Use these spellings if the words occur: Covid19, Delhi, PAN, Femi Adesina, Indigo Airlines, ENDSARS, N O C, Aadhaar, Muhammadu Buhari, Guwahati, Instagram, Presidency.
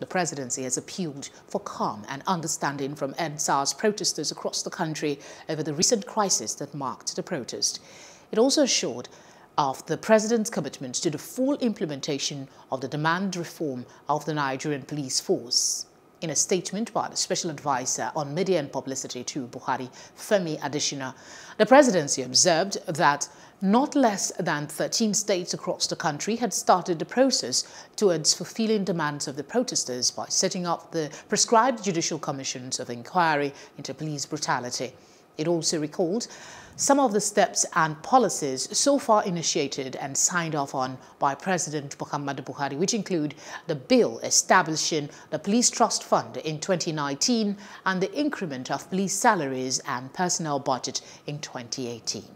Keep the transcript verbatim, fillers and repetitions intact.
The presidency has appealed for calm and understanding from ENDSARS protesters across the country over the recent crisis that marked the protest. It also assured of the president's commitment to the full implementation of the demand reform of the Nigerian police force. In a statement by the Special Advisor on Media and Publicity to Buhari, Femi Adesina, the presidency observed that not less than thirteen states across the country had started the process towards fulfilling demands of the protesters by setting up the prescribed judicial commissions of inquiry into police brutality. It also recalled some of the steps and policies so far initiated and signed off on by President Muhammadu Buhari, which include the bill establishing the Police Trust Fund in twenty nineteen and the increment of police salaries and personnel budget in twenty eighteen.